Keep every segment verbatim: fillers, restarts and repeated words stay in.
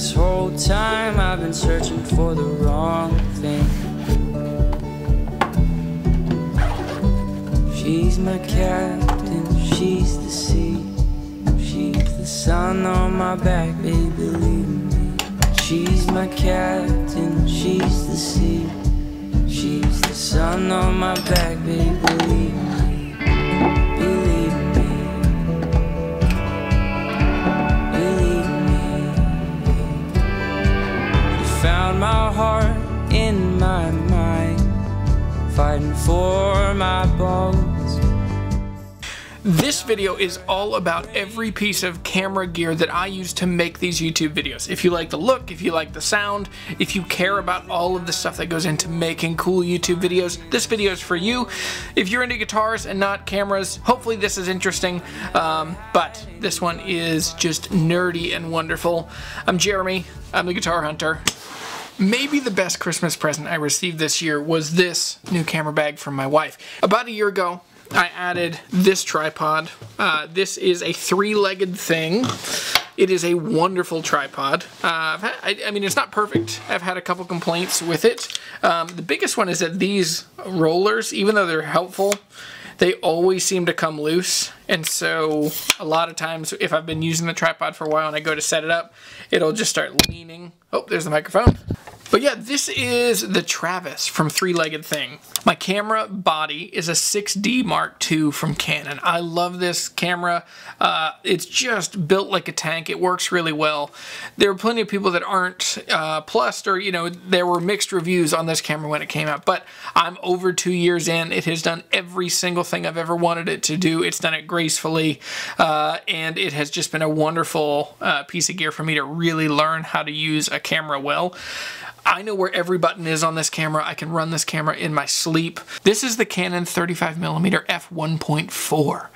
This whole time I've been searching for the wrong thing. She's my captain, she's the sea, she's the sun on my back, baby, believe me. She's my captain, she's the sea, she's the sun on my back, baby, believe me. My heart in my mind, fighting for my bones. This video is all about every piece of camera gear that I use to make these YouTube videos. If you like the look, if you like the sound, if you care about all of the stuff that goes into making cool YouTube videos, this video is for you. If you're into guitars and not cameras, hopefully this is interesting, um, but this one is just nerdy and wonderful. I'm Jeremy, I'm the Guitar Hunter. Maybe the best Christmas present I received this year was this new camera bag from my wife. About a year ago, I added this tripod. Uh, this is a three-legged thing. It is a wonderful tripod. Uh, I've had, I, I mean, it's not perfect. I've had a couple complaints with it. Um, the biggest one is that these rollers, even though they're helpful, they always seem to come loose, and so a lot of times if I've been using the tripod for a while and I go to set it up, it'll just start leaning. Oh, there's the microphone. But yeah, this is the Travis from Three-Legged Thing. My camera body is a six D Mark two from Canon. I love this camera. Uh, it's just built like a tank. It works really well. There are plenty of people that aren't uh, plussed, or, you know, there were mixed reviews on this camera when it came out, but I'm over two years in. It has done every single thing I've ever wanted it to do. It's done it gracefully, uh, and it has just been a wonderful uh, piece of gear for me to really learn how to use a camera well. I know where every button is on this camera. I can run this camera in my sleep. This is the Canon thirty-five millimeter f one point four.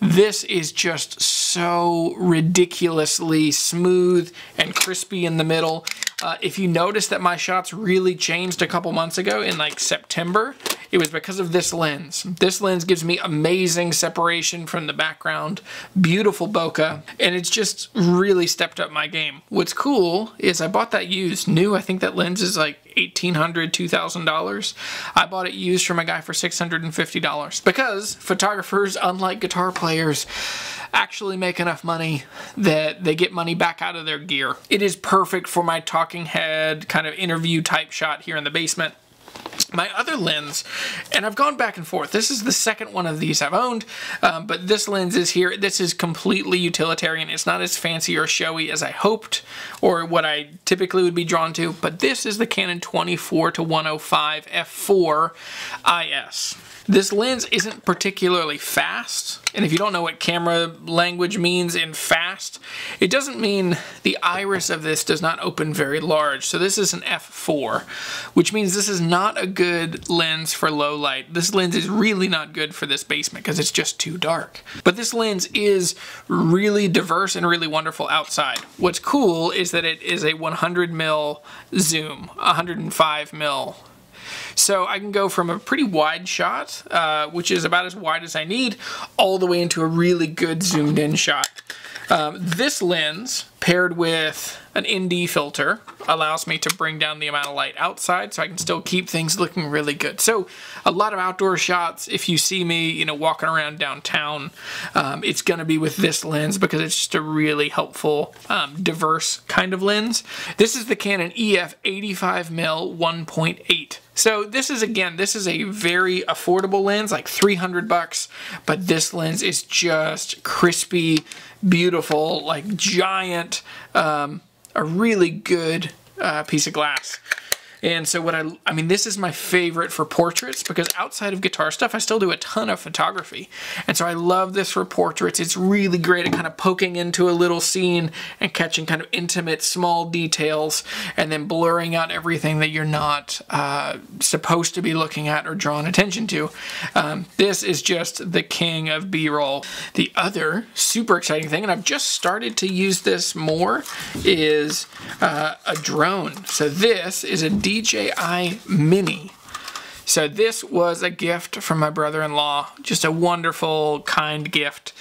This is just so ridiculously smooth and crispy in the middle. Uh, if you notice that my shots really changed a couple months ago in like September, it was because of this lens. This lens gives me amazing separation from the background, beautiful bokeh, and it's just really stepped up my game. What's cool is I bought that used, new. I think that lens is like eighteen hundred dollars, two thousand dollars. I bought it used from a guy for six hundred fifty dollars because photographers, unlike guitar players, actually make enough money that they get money back out of their gear. It is perfect for my talking head kind of interview type shot here in the basement. My other lens, and I've gone back and forth. This is the second one of these I've owned, um, but this lens is here. This is completely utilitarian. It's not as fancy or showy as I hoped or what I typically would be drawn to, but this is the Canon twenty-four to one oh five f four I S. This lens isn't particularly fast, and if you don't know what camera language means in fast, it doesn't mean the iris of this does not open very large. So this is an f four, which means this is not a good lens for low light. This lens is really not good for this basement because it's just too dark. But this lens is really diverse and really wonderful outside. What's cool is that it is a one hundred mil zoom, one hundred five mil. So I can go from a pretty wide shot, uh, which is about as wide as I need, all the way into a really good zoomed in shot. Um, this lens paired with an N D filter allows me to bring down the amount of light outside, so I can still keep things looking really good. So a lot of outdoor shots, if you see me, you know, walking around downtown, um, it's going to be with this lens because it's just a really helpful, um, diverse kind of lens. This is the Canon E F eighty-five millimeter f one point eight. So this is, again, this is a very affordable lens, like three hundred bucks, but this lens is just crispy, beautiful, like giant, um, a really good uh, piece of glass. And so what I, I mean, this is my favorite for portraits because outside of guitar stuff, I still do a ton of photography. And so I love this for portraits. It's really great at kind of poking into a little scene and catching kind of intimate, small details and then blurring out everything that you're not uh, supposed to be looking at or drawing attention to. Um, this is just the king of B-roll. The other super exciting thing, and I've just started to use this more, is uh, a drone. So this is a D J I Mini. So this was a gift from my brother-in-law, just a wonderful, kind gift.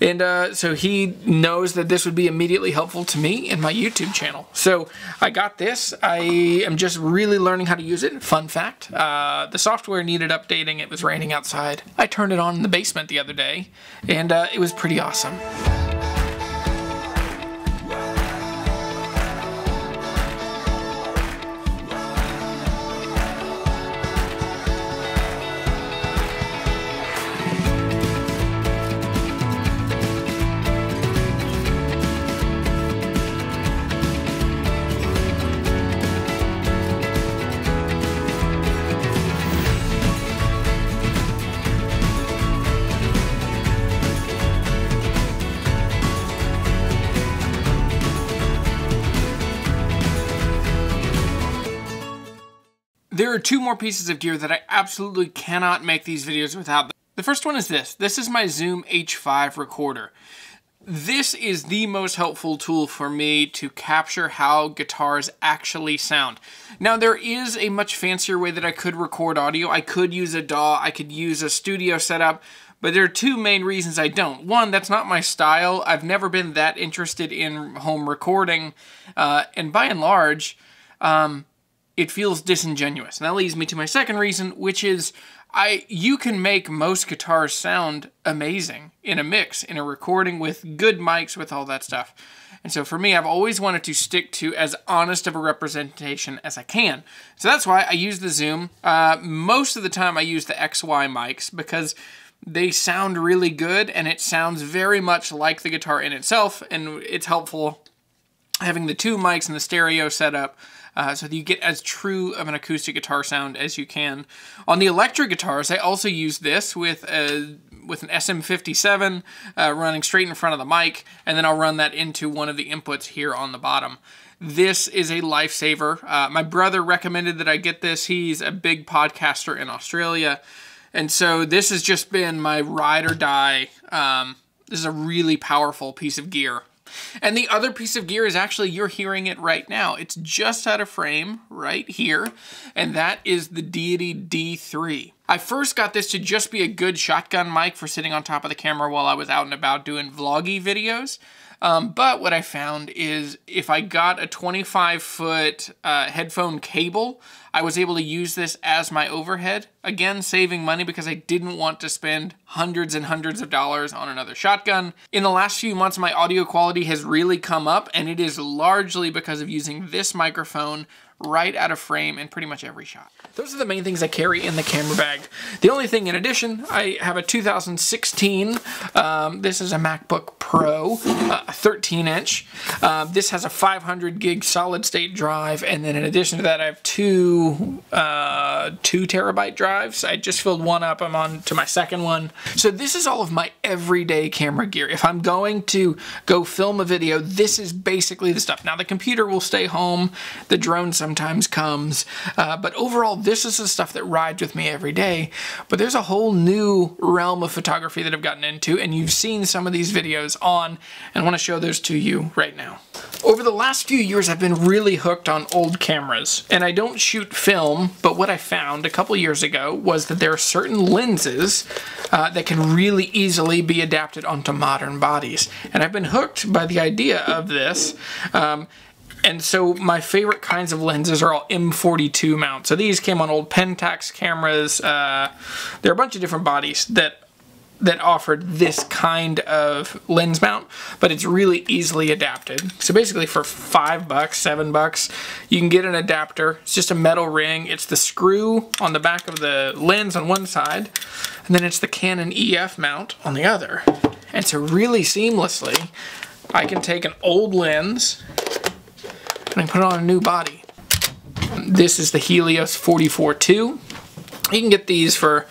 And uh, so he knows that this would be immediately helpful to me and my YouTube channel. So I got this. I am just really learning how to use it. Fun fact, uh, the software needed updating. It was raining outside. I turned it on in the basement the other day, and uh, it was pretty awesome. There are two more pieces of gear that I absolutely cannot make these videos without. The first one is this. This is my Zoom H five recorder. This is the most helpful tool for me to capture how guitars actually sound. Now, there is a much fancier way that I could record audio. I could use a D A W, I could use a studio setup, but there are two main reasons I don't. One, that's not my style. I've never been that interested in home recording, uh, and by and large, um, it feels disingenuous. And that leads me to my second reason, which is I you can make most guitars sound amazing in a mix, in a recording with good mics, with all that stuff. And so for me, I've always wanted to stick to as honest of a representation as I can. So that's why I use the Zoom. Uh, most of the time I use the X Y mics because they sound really good and it sounds very much like the guitar in itself, and it's helpful having the two mics and the stereo setup uh, so that you get as true of an acoustic guitar sound as you can. On the electric guitars, I also use this with a, with an S M fifty-seven uh, running straight in front of the mic, and then I'll run that into one of the inputs here on the bottom. This is a lifesaver. Uh, my brother recommended that I get this. He's a big podcaster in Australia, and so this has just been my ride or die. Um, this is a really powerful piece of gear. And the other piece of gear is actually, you're hearing it right now. It's just out of frame right here, and that is the Deity D three. I first got this to just be a good shotgun mic for sitting on top of the camera while I was out and about doing vloggy videos. Um, but what I found is if I got a twenty-five foot uh, headphone cable, I was able to use this as my overhead. Again, saving money because I didn't want to spend hundreds and hundreds of dollars on another shotgun. In the last few months, my audio quality has really come up, and it is largely because of using this microphone right out of frame in pretty much every shot. Those are the main things I carry in the camera bag. The only thing in addition, I have a two thousand sixteen, um, this is a MacBook Pro, uh, thirteen inch. Uh, this has a five hundred gig solid state drive, and then in addition to that, I have two uh, two terabyte drives. I just filled one up, I'm on to my second one. So this is all of my everyday camera gear. If I'm going to go film a video, this is basically the stuff. Now the computer will stay home, the drone sometimes comes, uh, but overall this is the stuff that rides with me every day. But there's a whole new realm of photography that I've gotten into, and you've seen some of these videos on, and I want to show those to you right now. Over the last few years, I've been really hooked on old cameras, and I don't shoot film, but what I found a couple years ago was that there are certain lenses uh, that can really easily be adapted onto modern bodies, and I've been hooked by the idea of this. Um, And so my favorite kinds of lenses are all M forty-two mounts. So these came on old Pentax cameras. Uh, there are a bunch of different bodies that that offered this kind of lens mount, but it's really easily adapted. So basically for five bucks, seven bucks, you can get an adapter. It's just a metal ring. It's the screw on the back of the lens on one side, and then it's the Canon E F mount on the other. And so really seamlessly, I can take an old lens and put it on a new body. This is the Helios forty-four two. You can get these for,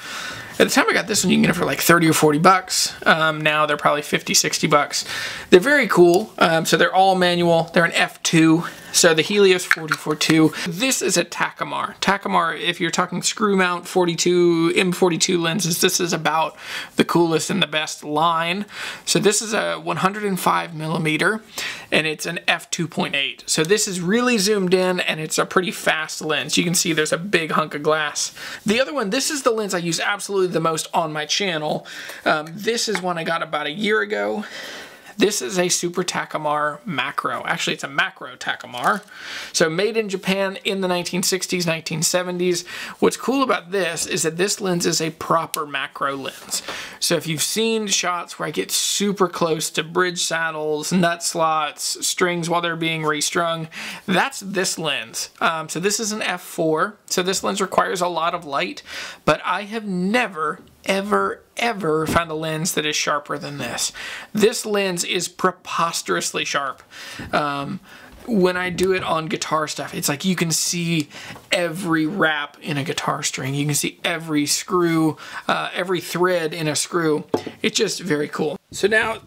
at the time I got this one, you can get it for like thirty or forty bucks. Um, now they're probably fifty, sixty bucks. They're very cool. Um, so they're all manual. They're an F two. So the Helios forty-four two. This is a Takumar. Takumar, if you're talking screw mount forty-two M forty-two lenses, this is about the coolest and the best line. So this is a one hundred five millimeter. and it's an f two point eight. So this is really zoomed in, and it's a pretty fast lens. You can see there's a big hunk of glass. The other one, this is the lens I use absolutely the most on my channel. Um, this is one I got about a year ago. This is a Super Takumar Macro. Actually, it's a Macro Takumar. So made in Japan in the nineteen sixties, nineteen seventies. What's cool about this is that this lens is a proper macro lens. So if you've seen shots where I get super close to bridge saddles, nut slots, strings while they're being restrung, that's this lens. Um, so this is an f four. So this lens requires a lot of light, but I have never ever, ever found a lens that is sharper than this. This lens is preposterously sharp. Um, when I do it on guitar stuff, it's like you can see every wrap in a guitar string. You can see every screw, uh, every thread in a screw. It's just very cool. So now,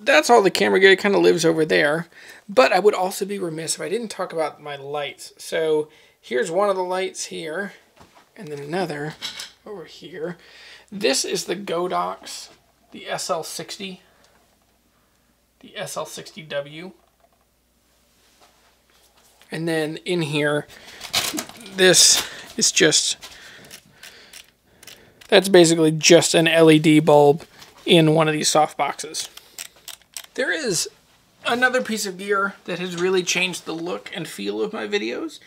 that's all the camera gear. It kind of lives over there. But I would also be remiss if I didn't talk about my lights. So here's one of the lights here, and then another over here. This is the Godox, the S L sixty, the S L sixty W. And then in here, this is just, that's basically just an L E D bulb in one of these soft boxes. There is another piece of gear that has really changed the look and feel of my videos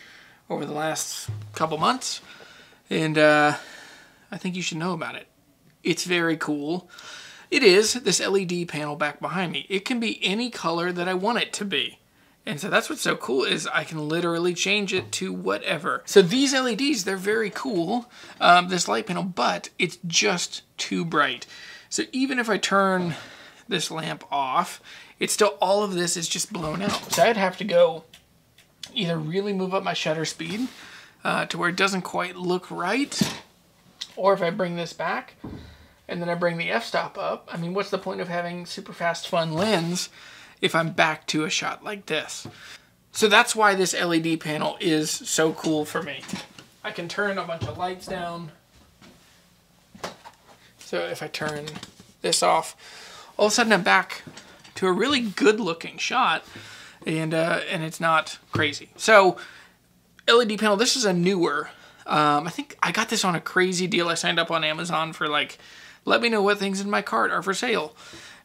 over the last couple months. And uh, I think you should know about it. It's very cool. It is this L E D panel back behind me. It can be any color that I want it to be. And so that's what's so cool is I can literally change it to whatever. So these L E Ds, they're very cool, um, this light panel, but it's just too bright. So even if I turn this lamp off, it's still, all of this is just blown out. So I'd have to go either really move up my shutter speed uh, to where it doesn't quite look right, or if I bring this back and then I bring the f-stop up, I mean, what's the point of having super fast, fun lens if I'm back to a shot like this? So that's why this L E D panel is so cool for me. I can turn a bunch of lights down. So if I turn this off, all of a sudden I'm back to a really good looking shot, and, uh, and it's not crazy. So L E D panel, this is a newer. Um, I think I got this on a crazy deal. I signed up on Amazon for like, let me know what things in my cart are for sale.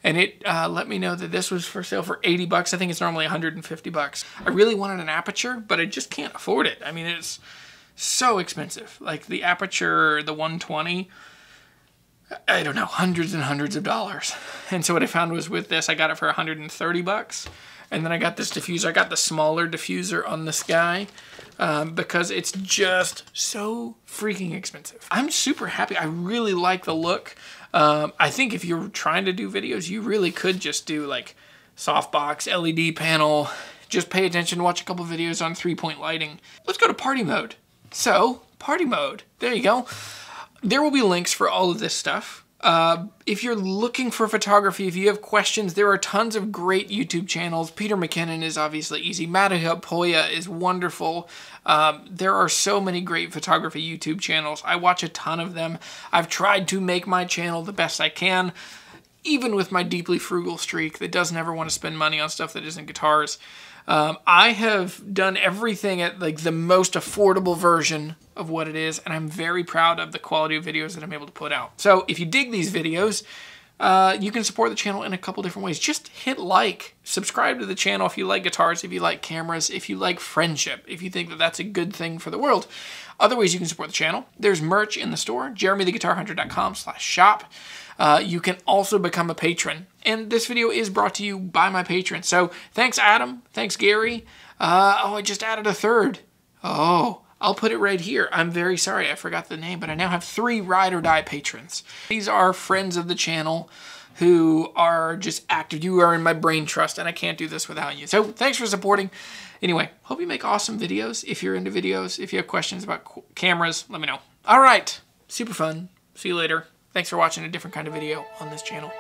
And it uh, let me know that this was for sale for eighty bucks. I think it's normally one hundred fifty bucks. I really wanted an aperture, but I just can't afford it. I mean, it's so expensive. Like the aperture, the one twenty, I don't know, hundreds and hundreds of dollars. And so what I found was with this, I got it for one hundred thirty bucks. And then I got this diffuser. I got the smaller diffuser on the Sky um, because it's just so freaking expensive. I'm super happy. I really like the look. Um, I think if you're trying to do videos, you really could just do like softbox, L E D panel. Just pay attention, watch a couple videos on three-point lighting. Let's go to party mode. So, party mode. There you go. There will be links for all of this stuff. Uh, if you're looking for photography, if you have questions, there are tons of great YouTube channels. Peter McKinnon is obviously easy. Mattahill Poya is wonderful. Um, there are so many great photography YouTube channels. I watch a ton of them. I've tried to make my channel the best I can, even with my deeply frugal streak that doesn't ever want to spend money on stuff that isn't guitars. Um, I have done everything at like the most affordable version of what it is, and I'm very proud of the quality of videos that I'm able to put out. So if you dig these videos, uh, you can support the channel in a couple different ways. Just hit like, subscribe to the channel if you like guitars, if you like cameras, if you like friendship, if you think that that's a good thing for the world. Other ways you can support the channel, there's merch in the store, jeremy the guitar hunter dot com slash shop. Uh, you can also become a patron. And this video is brought to you by my patrons. So thanks, Adam. Thanks, Gary. Uh, oh, I just added a third. Oh, I'll put it right here. I'm very sorry I forgot the name, but I now have three ride or die patrons. These are friends of the channel who are just active. You are in my brain trust, and I can't do this without you. So thanks for supporting. Anyway, hope you make awesome videos. If you're into videos, if you have questions about cameras, let me know. All right, super fun. See you later. Thanks for watching a different kind of video on this channel.